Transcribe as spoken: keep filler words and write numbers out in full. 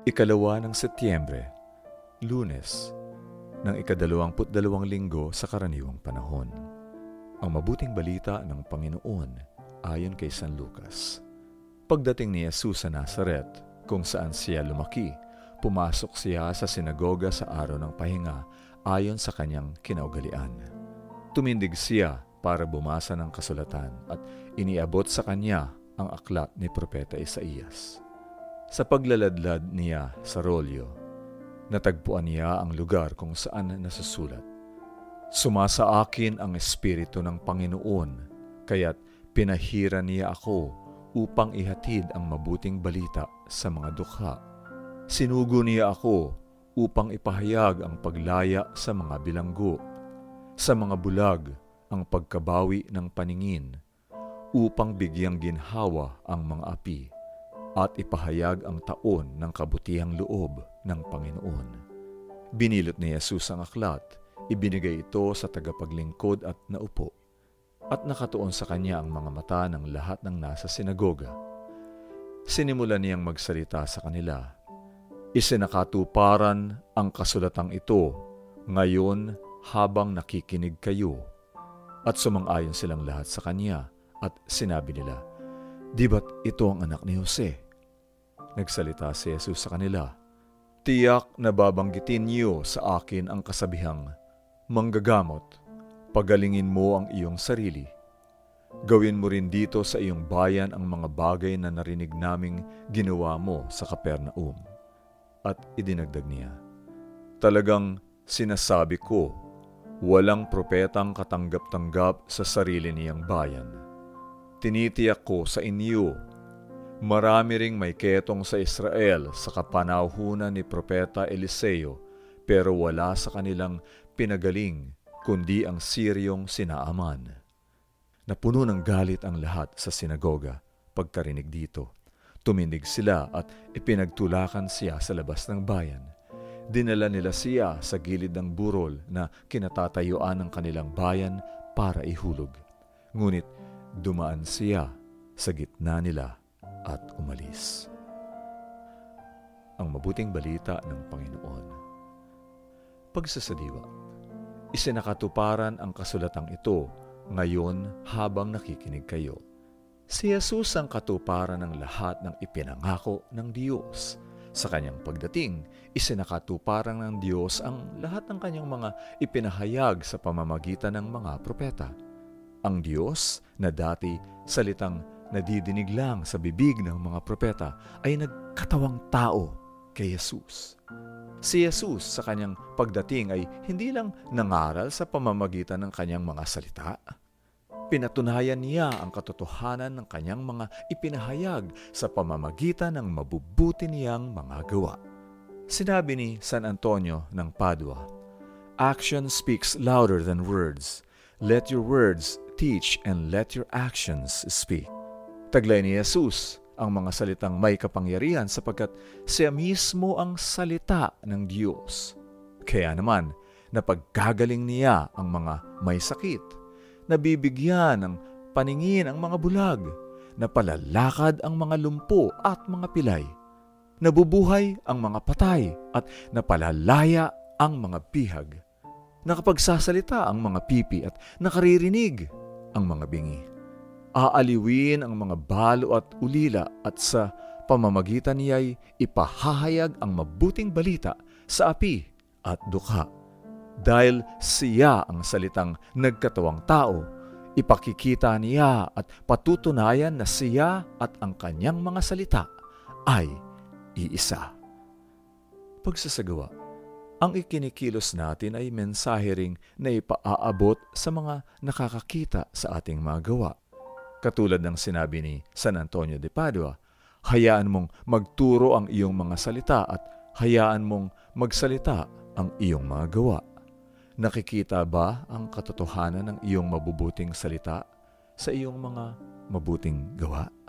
Ikalawa ng Setyembre, Lunes, ng ikadalawamput dalawang linggo sa karaniwang panahon. Ang mabuting balita ng Panginoon ayon kay San Lucas. Pagdating ni Hesus sa Nazaret, kung saan siya lumaki, pumasok siya sa sinagoga sa araw ng pahinga ayon sa kanyang kinaugalian. Tumindig siya para bumasa ng kasulatan at iniabot sa kanya ang aklat ni Propeta Isaías. Sa paglaladlad niya sa rolyo, natagpuan niya ang lugar kung saan nasusulat, "Suma sa akin ang Espiritu ng Panginoon, kaya't pinahira niya ako upang ihatid ang mabuting balita sa mga dukha. Sinugo niya ako upang ipahayag ang paglaya sa mga bilanggo, sa mga bulag ang pagkabawi ng paningin, upang bigyang ginhawa ang mga api, at ipahayag ang taon ng kabutihang loob ng Panginoon." Binilot ni Hesus ang aklat, ibinigay ito sa tagapaglingkod at naupo, at nakatuon sa kanya ang mga mata ng lahat ng nasa sinagoga. Sinimula niyang magsalita sa kanila, "Isinakatuparan ang kasulatang ito ngayon habang nakikinig kayo." At sumang-ayon silang lahat sa kanya, at sinabi nila, "Di ba't ito ang anak ni Jose?" Nagsalita si Hesus sa kanila, "Tiyak na babanggitin niyo sa akin ang kasabihang, manggagamot, pagalingin mo ang iyong sarili. Gawin mo rin dito sa iyong bayan ang mga bagay na narinig naming ginawa mo sa Kapernaum." At idinagdag niya, "Talagang sinasabi ko, walang propetang katanggap-tanggap sa sarili niyang bayan. Tinitiyak ko sa inyo, marami ring may ketong sa Israel sa kapanahunan ni Propeta Eliseo, pero wala sa kanilang pinagaling kundi ang siryong sinaaman." Napuno ng galit ang lahat sa sinagoga pagkarinig dito. Tumindig sila at ipinagtulakan siya sa labas ng bayan. Dinala nila siya sa gilid ng burol na kinatatayuan ng kanilang bayan para ihulog. Ngunit dumaan siya sa gitna nila at umalis. Ang mabuting balita ng Panginoon. Pagsasadiwa, isinakatuparan ang kasulatang ito ngayon habang nakikinig kayo. Si Hesus ang katuparan ng lahat ng ipinangako ng Diyos. Sa kanyang pagdating, isinakatuparan ng Diyos ang lahat ng kanyang mga ipinahayag sa pamamagitan ng mga propeta. Ang Diyos na dati salitang nadidinig lang sa bibig ng mga propeta ay nagkatawang tao kay Hesus. Si Hesus sa kanyang pagdating ay hindi lang nangaral sa pamamagitan ng kanyang mga salita. Pinatunayan niya ang katotohanan ng kanyang mga ipinahayag sa pamamagitan ng mabubuti niyang mga gawa. Sinabi ni San Antonio ng Padua, "Action speaks louder than words. Let your words teach and let your actions speak." Taglay ni Hesus ang mga salitang may kapangyarihan sapagkat siya mismo ang salita ng Diyos. Kaya naman, napagkagaling niya ang mga may sakit, nabibigyan ng paningin ang mga bulag, napalalakad ang mga lumpo at mga pilay, nabubuhay ang mga patay at napalalaya ang mga bihag. Nakapagsasalita ang mga pipi at nakaririnig ang mga bingi. Aaliwin ang mga balo at ulila at sa pamamagitan niya'y ipahahayag ang mabuting balita sa api at dukha. Dahil siya ang salitang nagkatawang tao, ipakikita niya at patutunayan na siya at ang kanyang mga salita ay iisa. Pagsasagawa, ang ikinikilos natin ay mensahe ring na ipaaabot sa mga nakakakita sa ating mga gawa. Katulad ng sinabi ni San Antonio de Padua, "Hayaan mong magturo ang iyong mga salita at hayaan mong magsalita ang iyong mga gawa." Nakikita ba ang katotohanan ng iyong mabubuting salita sa iyong mga mabuting gawa?